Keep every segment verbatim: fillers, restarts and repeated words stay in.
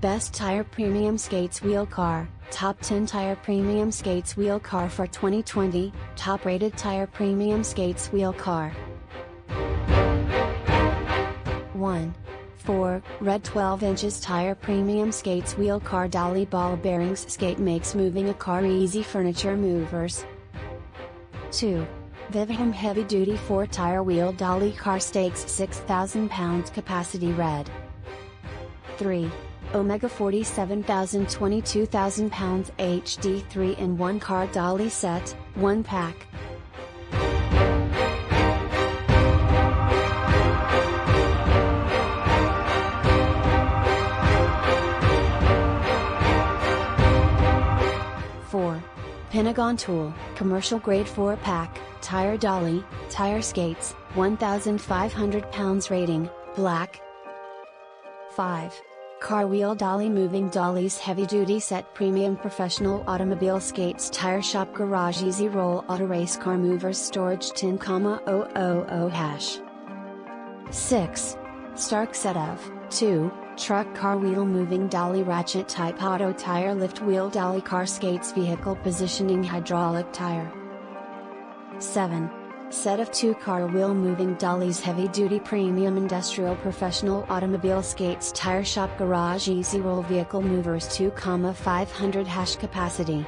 Best Tire Premium Skates Wheel Car, Top ten Tire Premium Skates Wheel Car for twenty twenty, Top Rated Tire Premium Skates Wheel Car. one four Red twelve inches Tire Premium Skates Wheel Car Dolly Ball Bearings Skate Makes Moving a Car Easy Furniture Movers. two Vivhem Heavy Duty four Tire Wheel Dolly Car Stakes six thousand pound Capacity Red. three Omega forty-seven thousand twenty-two thousand pound H D three in one Car Dolly Set, one pack. four Pentagon Tool, Commercial Grade four pack, Tire Dolly, Tire Skates, one thousand five hundred pounds Rating, Black. five Car Wheel Dolly Moving Dollies Heavy Duty Set Premium Professional Automobile Skates Tire Shop Garage Easy Roll Auto Race Car Movers Storage ten thousand. six Stark Set of two Truck Car Wheel Moving Dolly Ratchet Type Auto Tire Lift Wheel Dolly Car Skates Vehicle Positioning Hydraulic Tire. seven Set of two Car Wheel Moving Dollies Heavy Duty Premium Industrial Professional Automobile Skates Tire Shop Garage Easy Roll Vehicle Movers two thousand five hundred pounds Capacity.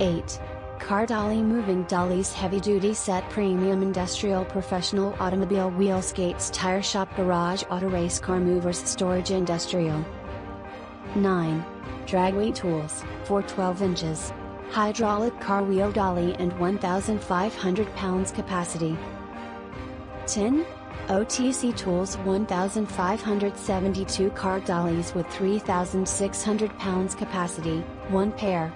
eight Car Dolly Moving Dollies Heavy Duty Set Premium Industrial Professional Automobile Wheel Skates Tire Shop Garage Auto Race Car Movers Storage Industrial. nine Dragway Tools, four twelve inches. Hydraulic Car Wheel Dolly and one thousand five hundred pounds Capacity. ten O T C Tools one thousand five hundred seventy-two Car Dollies with three thousand six hundred pounds Capacity, one pair.